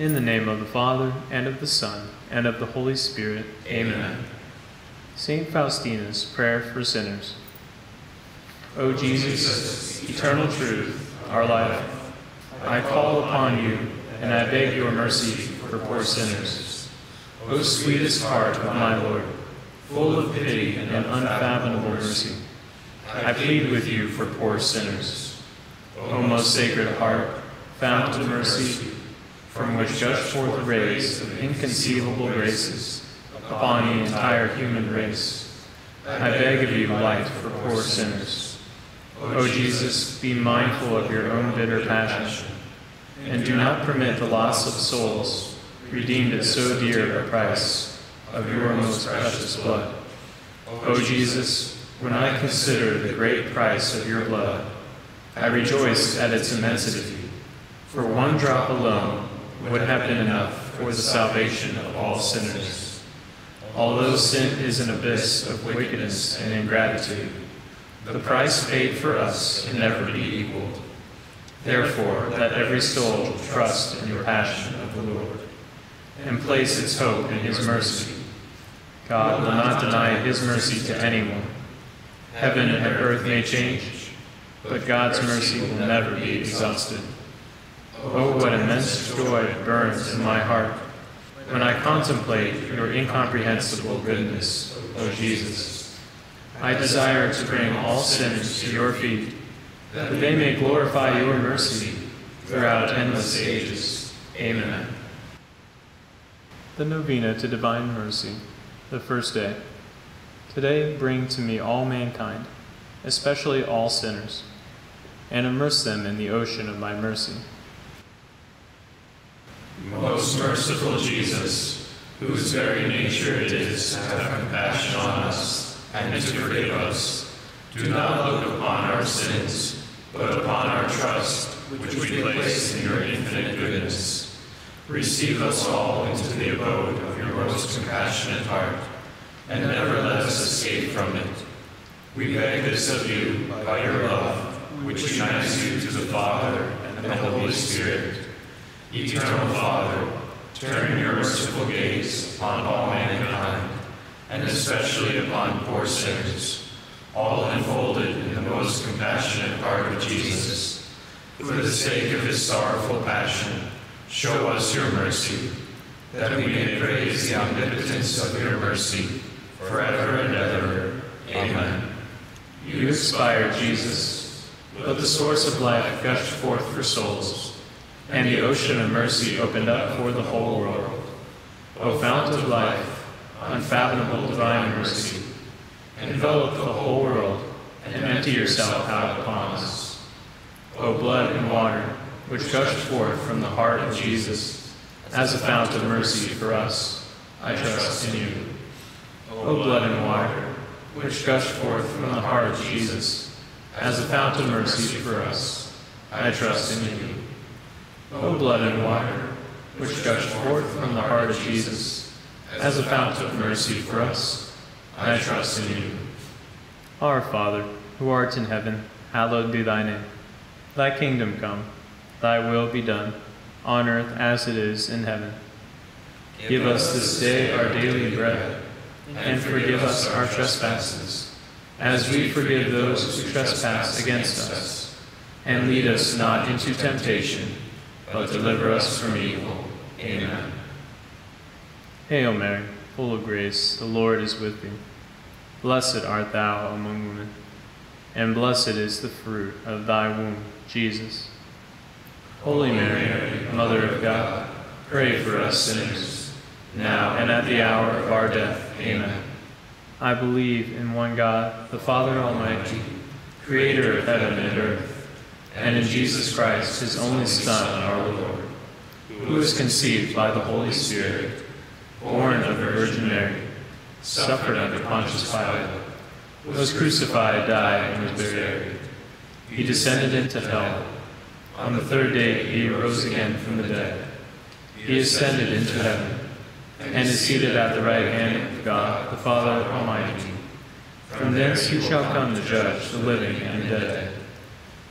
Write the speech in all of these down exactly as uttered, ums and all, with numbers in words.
In the name of the Father, and of the Son, and of the Holy Spirit. Amen. Amen. Saint Faustina's Prayer for Sinners. O Jesus, eternal truth, our life, I call upon you, and I beg your mercy for poor sinners. O sweetest heart of my Lord, full of pity and unfathomable mercy, I plead with you for poor sinners. O most sacred heart, fount of mercy, from which gush forth rays of inconceivable graces upon the entire human race, I beg of you light for poor sinners. O Jesus, be mindful of your own bitter passion, and do not permit the loss of souls, redeemed at so dear a price, of your most precious blood. O Jesus, when I consider the great price of your blood, I rejoice at its immensity, for one drop alone would have been enough for the salvation of all sinners. Although sin is an abyss of wickedness and ingratitude, the price paid for us can never be equaled. Therefore, let every soul trust in your passion of the Lord, and place its hope in his mercy. God will not deny his mercy to anyone. Heaven and earth may change, but God's mercy will never be exhausted. Oh, what immense joy burns in my heart when I contemplate your incomprehensible goodness, O Jesus. I desire to bring all sinners to your feet, that they may glorify your mercy throughout endless ages. Amen. The Novena to Divine Mercy, the first day. Today bring to me all mankind, especially all sinners, and immerse them in the ocean of my mercy. Most merciful Jesus, whose very nature it is to have compassion on us and to forgive us, do not look upon our sins, but upon our trust, which we place in your infinite goodness. Receive us all into the abode of your most compassionate heart, and never let us escape from it. We beg this of you by your love, which unites you to the Father and the Holy Spirit. Eternal Father, turn your merciful gaze upon all mankind, and especially upon poor sinners, all enfolded in the most compassionate heart of Jesus. For the sake of his sorrowful passion, show us your mercy, that we may praise the omnipotence of your mercy, forever and ever. Amen. You inspired Jesus, let the source of life gush forth for souls, and the ocean of mercy opened up for the whole world. O fount of life, unfathomable divine mercy, envelop the whole world and empty yourself out upon us. O blood and water, which gushed forth from the heart of Jesus as a fount of mercy for us, I trust in you. O blood and water, which gushed forth from the heart of Jesus as a fount of mercy for us, I trust in you. O blood and water, which gushed forth from the heart of Jesus, as a fount of mercy for us, I trust in you. Our Father, who art in heaven, hallowed be thy name. Thy kingdom come, thy will be done, on earth as it is in heaven. Give us this day our daily bread, and forgive us our trespasses, as we forgive those who trespass against us. And lead us not into temptation, but deliver us from evil. Amen. Hail Mary, full of grace, the Lord is with thee. Blessed art thou among women, and blessed is the fruit of thy womb, Jesus. Holy Mary, Mother of God, pray for us sinners, now and at the hour of our death. Amen. I believe in one God, the Father Almighty, creator of heaven and earth, and in Jesus Christ, his only Son, our Lord, who was conceived by the Holy Spirit, born of the Virgin Mary, suffered under Pontius Pilate, was crucified, died, and was buried. He descended into hell. On the third day he rose again from the dead. He ascended into heaven, and is seated at the right hand of God, the Father Almighty. From thence he shall come to judge the living and the dead.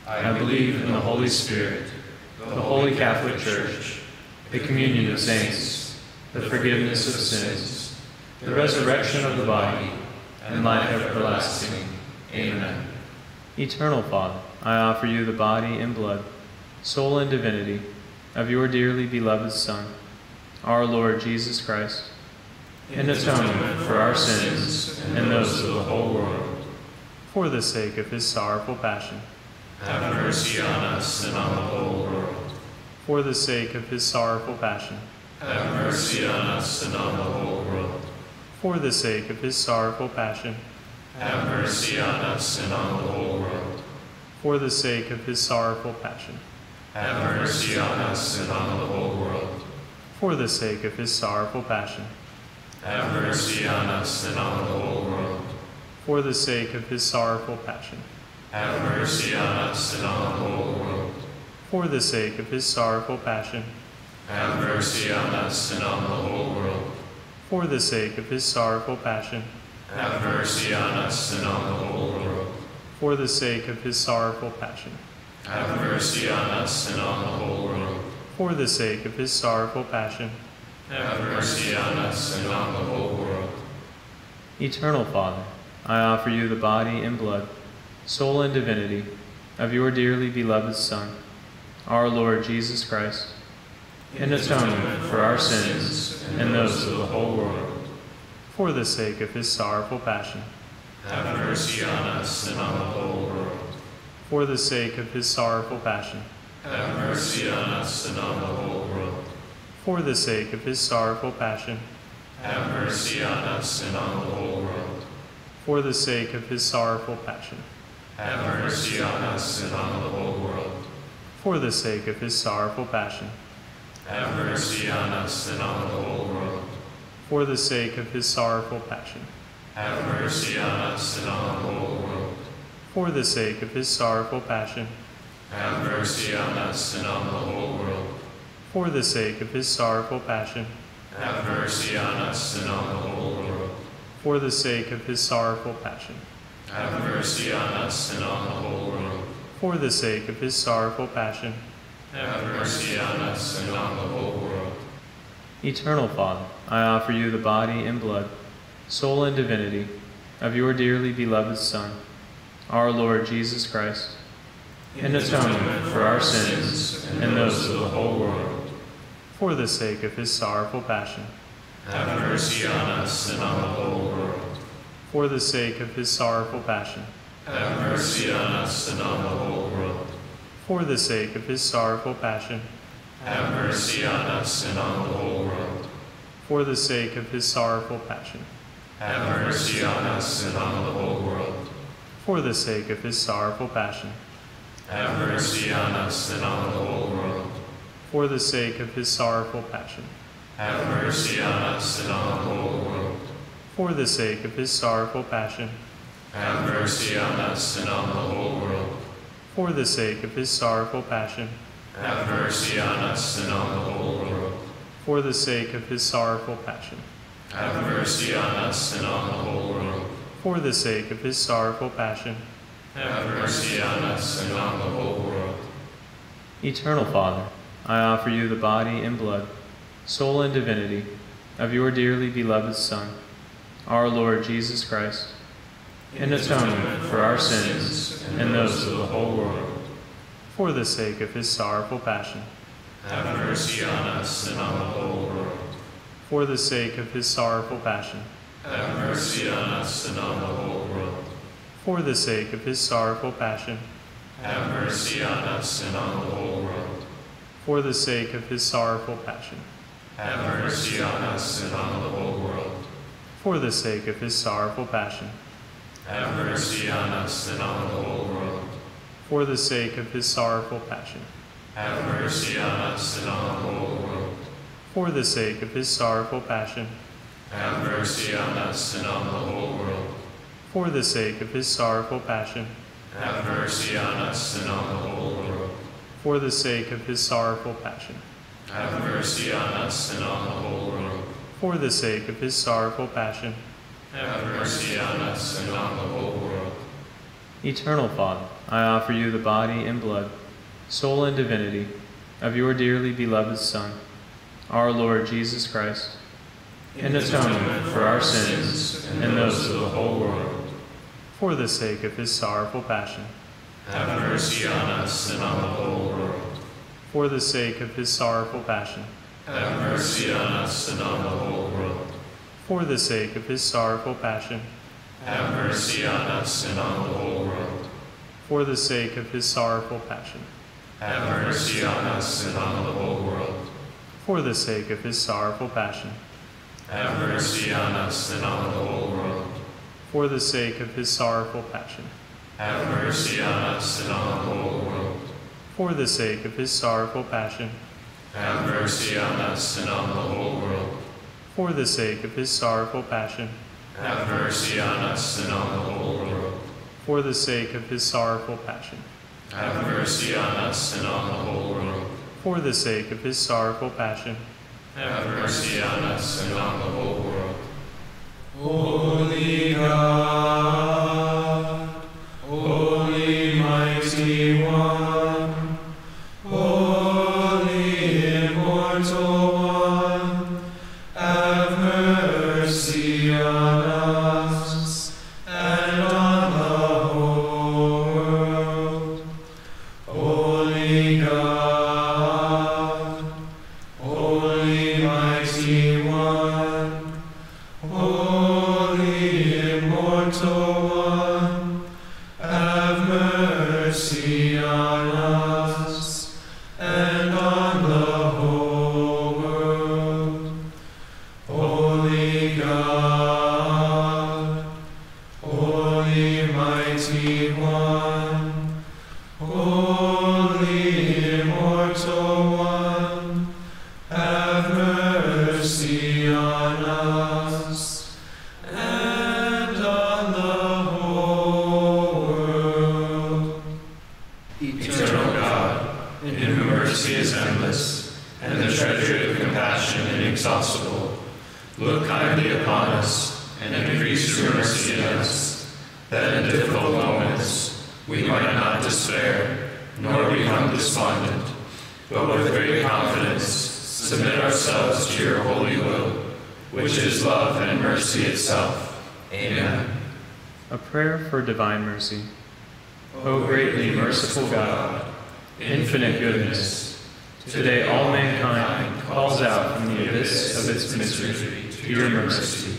I believe in the Holy Spirit, the Holy Catholic Church, the communion of saints, the forgiveness of sins, the resurrection of the body, and life everlasting. Amen. Eternal Father, I offer you the body and blood, soul and divinity, of your dearly beloved Son, our Lord Jesus Christ, in atonement for our sins and those of the whole world. For the sake of his sorrowful passion, have mercy on us and on the whole world. For the sake of his sorrowful passion, have mercy on us and on the whole world. For the sake of his sorrowful passion, have mercy on us and on the whole world. For the sake of his sorrowful passion, have mercy on us and on the whole world. For the sake of his sorrowful passion, have mercy on us and on the whole world. For the sake of his sorrowful passion, have mercy on us and on the whole world. For the sake of his sorrowful passion, have mercy on us and on the whole world. For the sake of his sorrowful passion, have mercy on us and on the whole world. For the sake of his sorrowful passion, have mercy on us and on the whole world. For the sake of his sorrowful passion, have mercy on us and on the whole world. Eternal Father, I offer you the body and blood, soul and divinity, of your dearly beloved Son, our Lord Jesus Christ, in atonement for our sins and those of the whole world. For the sake of his sorrowful passion, have mercy on us and on the whole world. For the sake of his sorrowful passion, have mercy on us and on the whole world. For the sake of his sorrowful passion, have mercy on us and on the whole world. For the sake of his sorrowful passion, have mercy on us and on the whole world. For the sake of his sorrowful passion, have mercy on us and on the whole world. For the sake of his sorrowful passion, have mercy on us and on the whole world. For the sake of his sorrowful passion, have mercy on us and on the whole world. For the sake of his sorrowful passion, have mercy on us and on the whole world. For the sake of his sorrowful passion, have mercy on us and on the whole world. For the sake of his sorrowful passion, have mercy on us and on the whole world. Eternal Father, I offer you the body and blood, soul and divinity, of your dearly beloved Son, our Lord Jesus Christ, in atonement for our sins and those of the whole world. For the sake of his sorrowful passion, have mercy on us and on the whole world. For the sake of his sorrowful passion, have mercy on us and on the whole world. For the sake of his sorrowful passion, have mercy on us and on the whole world. For the sake of his sorrowful passion, have mercy on us and on the whole world. For the sake of his sorrowful passion, have mercy on us and on the whole world. For the sake of his sorrowful passion, have mercy on us and on the whole world. For the sake of his sorrowful passion, have mercy on us and on the whole world. For the sake of his sorrowful passion, have mercy on us and on the whole world. For the sake of his sorrowful passion, have mercy on us and on the whole world. For the sake of his sorrowful passion, have mercy on us and on the whole world. Eternal Father, I offer you the body and blood, soul and divinity, of your dearly beloved Son, our Lord Jesus Christ, in atonement for our sins and those of the whole world. For the sake of his sorrowful passion, have mercy on us and on the whole world. For the sake of his sorrowful passion, have mercy on us and on the whole world. For the sake of his sorrowful passion, have mercy on us and on the whole world. For the sake of his sorrowful passion, have mercy on us and on the whole world. For the sake of his sorrowful passion, have mercy on us and on the whole world. For the sake of his sorrowful passion, have mercy on us and on the whole world. For the sake of his sorrowful passion, have mercy on us and on the whole world. For the sake of his sorrowful passion, have mercy on us and on the whole world. For the sake of his sorrowful passion, have mercy on us and on the whole world. For the sake of his sorrowful passion, have mercy on us and on the whole world. Eternal Father, I offer you the body and blood, soul and divinity, of your dearly beloved Son, our Lord Jesus Christ, in atonement for our sins and those of the whole world. For the sake of his sorrowful passion, have mercy on us and on the whole world. For the sake of his sorrowful passion, have mercy on us and on the whole world. For the sake of his sorrowful passion, have mercy on us and on the whole world. For the sake of his sorrowful passion, have mercy on us and on the whole world. For the sake of his sorrowful passion, have mercy on us and on the whole world. For the sake of his sorrowful passion, have mercy on us and on the whole world. For the sake of his sorrowful passion, have mercy on us and on the whole world. For the sake of his sorrowful passion, have mercy on us and on the whole world. For the sake of his sorrowful passion, have mercy on us and on the whole world. For the sake of his sorrowful passion, have mercy on us and on the whole world. Holy God, Holy Mighty One, Holy Immortal One, have mercy on us and on the whole world. Holy God, Holy Mighty One, Holy Immortal One, have mercy on us and on the whole world. Holy God, Holy Mighty One, Holy Immortal One, have mercy on us and on the whole world. Eternal God, in whom mercy is endless and the treasure of compassion inexhaustible, look kindly upon us and increase your mercy in us, that in difficult moments we might not despair nor become despondent, but with great confidence submit ourselves to your holy will, which is love and mercy itself. Amen. A prayer for divine mercy. O greatly merciful God, infinite goodness, today all mankind calls out from the abyss of its misery to your mercy,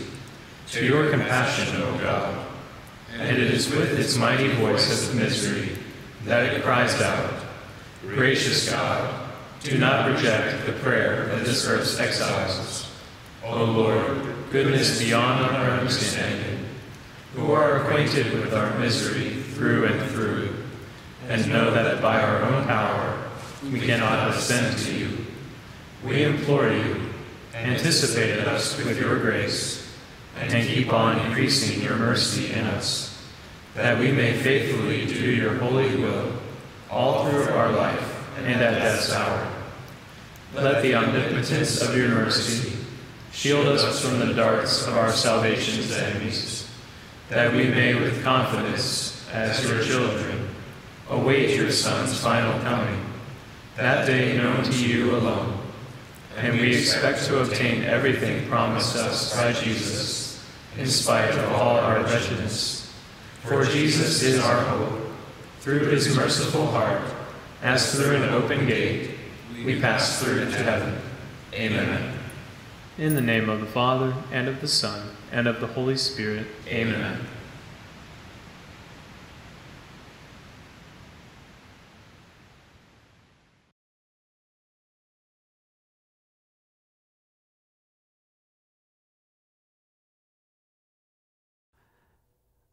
to your compassion, O God. And it is with its mighty voice of misery that it cries out, gracious God, do not reject the prayer of this earth's exiles. O Lord, goodness beyond our understanding, who are acquainted with our misery through and through, and know that by our own power we cannot ascend to you, we implore you, anticipate us with your grace, and keep on increasing your mercy in us, that we may faithfully do your holy will all through our life and at death's hour. Let the omnipotence of your mercy shield us from the darts of our salvation's enemies, that we may with confidence, as your children, await your Son's final coming, that day known to you alone. And we expect to obtain everything promised us by Jesus, in spite of all our wretchedness. For Jesus is our hope. Through his merciful heart, as through an open gate, we pass through to heaven. Amen. In the name of the Father, and of the Son, and of the Holy Spirit. Amen.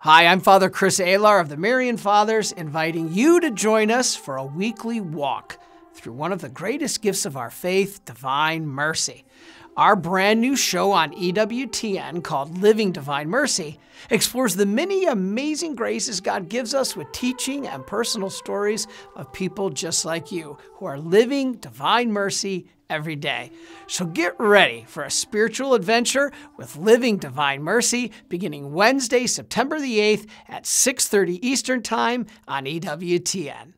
Hi, I'm Father Chris Aylar of the Marian Fathers, inviting you to join us for a weekly walk through one of the greatest gifts of our faith, divine mercy. Our brand new show on E W T N called Living Divine Mercy explores the many amazing graces God gives us with teaching and personal stories of people just like you who are living divine mercy every day. So get ready for a spiritual adventure with Living Divine Mercy beginning Wednesday, September the eighth at six thirty Eastern Time on E W T N.